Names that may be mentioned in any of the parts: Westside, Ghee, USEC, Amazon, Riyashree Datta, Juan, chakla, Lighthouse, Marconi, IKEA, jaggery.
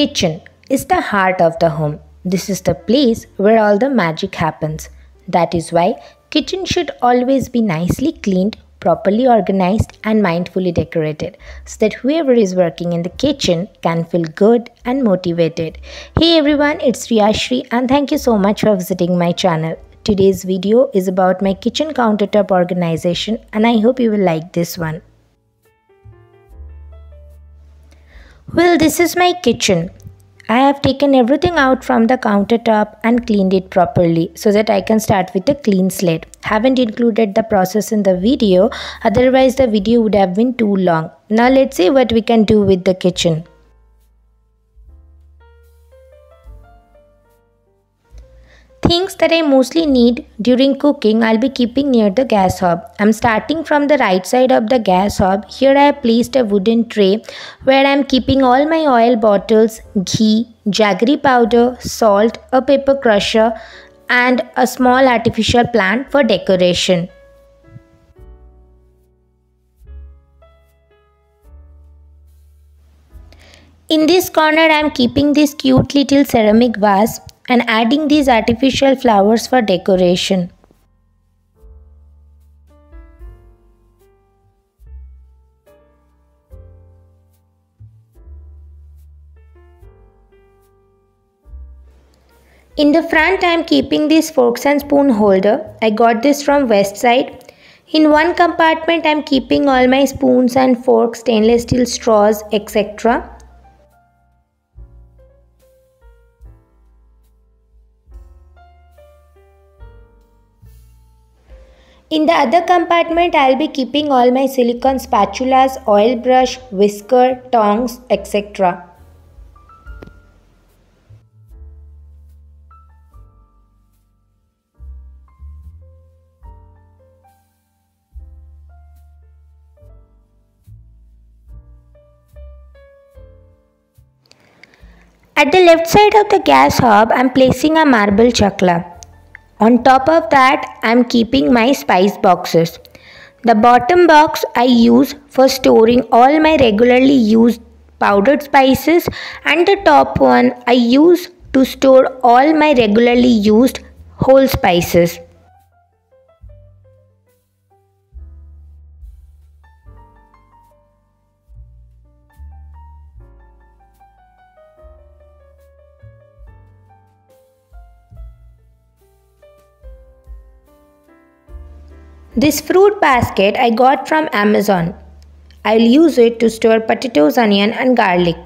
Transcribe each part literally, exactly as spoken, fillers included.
Kitchen is the heart of the home. This is the place where all the magic happens. That is why kitchen should always be nicely cleaned, properly organized and mindfully decorated so that whoever is working in the kitchen can feel good and motivated. Hey everyone, it's Riyashree and thank you so much for visiting my channel. Today's video is about my kitchen countertop organization and I hope you will like this one. Well, this is my kitchen. I have taken everything out from the countertop and cleaned it properly so that I can start with a clean slate. Haven't included the process in the video, otherwise the video would have been too long. Now let's see what we can do with the kitchen. Things that I mostly need during cooking I'll be keeping near the gas hob. I'm starting from the right side of the gas hob. Here I have placed a wooden tray where I'm keeping all my oil bottles, ghee, jaggery powder, salt, a paper crusher and a small artificial plant for decoration. In this corner I'm keeping this cute little ceramic vase and adding these artificial flowers for decoration. In the front, I am keeping this forks and spoon holder. I got this from Westside. In one compartment, I am keeping all my spoons and forks, stainless steel straws, et cetera. In the other compartment, I'll be keeping all my silicone spatulas, oil brush, whisker, tongs, et cetera. At the left side of the gas hob, I'm placing a marble chakla. On top of that, I am keeping my spice boxes. The bottom box I use for storing all my regularly used powdered spices and the top one I use to store all my regularly used whole spices. This fruit basket I got from Amazon. I'll use it to store potatoes, onion and garlic.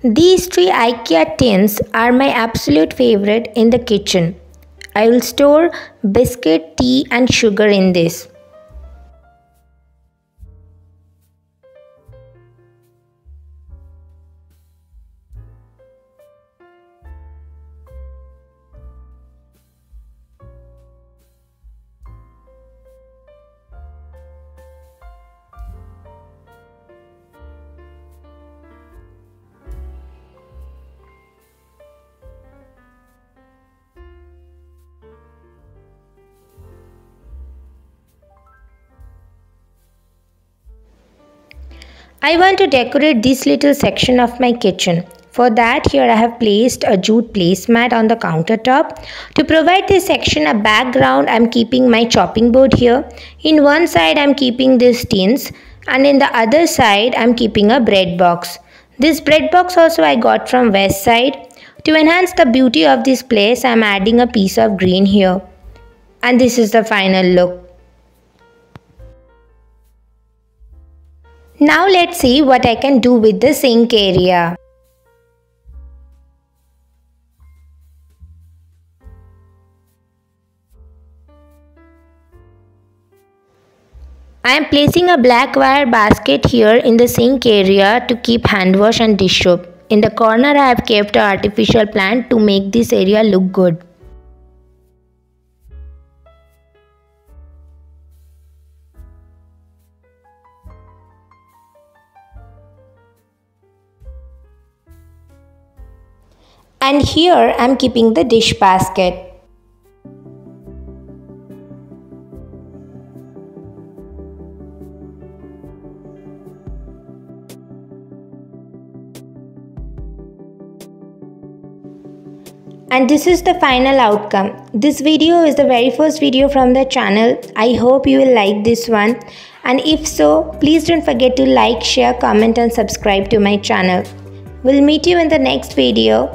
These three IKEA tins are my absolute favorite in the kitchen. I will store biscuit, tea and sugar in this. I want to decorate this little section of my kitchen. For that, here I have placed a jute placemat on the countertop. To provide this section a background, I am keeping my chopping board here. In one side, I am keeping these tins and in the other side, I am keeping a bread box. This bread box also I got from Westside. To enhance the beauty of this place, I am adding a piece of green here. And this is the final look. Now let's see what I can do with the sink area. I am placing a black wire basket here in the sink area to keep hand wash and dish soap. In the corner I have kept an artificial plant to make this area look good. And here I'm keeping the dish basket. And this is the final outcome. This video is the very first video from the channel. I hope you will like this one. And if so, please don't forget to like, share, comment and subscribe to my channel. We'll meet you in the next video.